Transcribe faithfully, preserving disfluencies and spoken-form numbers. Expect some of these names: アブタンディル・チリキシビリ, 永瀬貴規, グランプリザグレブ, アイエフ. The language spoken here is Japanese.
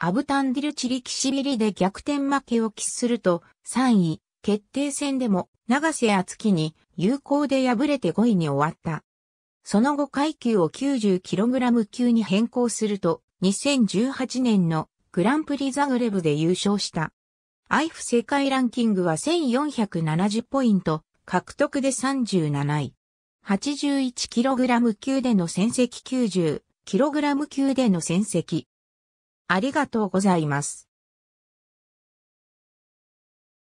アブタンディルチリキシビリで逆転負けを喫するとさんい、決定戦でも永瀬篤規に有効で敗れてごいに終わった。その後階級を きゅうじゅうキログラム 級に変更するとにせんじゅうはちねんのグランプリザグレブで優勝した。アイエフ 世界ランキングはせんよんひゃくななじゅうポイント獲得でさんじゅうなない。はちじゅういちキログラム 級での戦績、きゅうじゅうキログラム 級での戦績。ありがとうございます。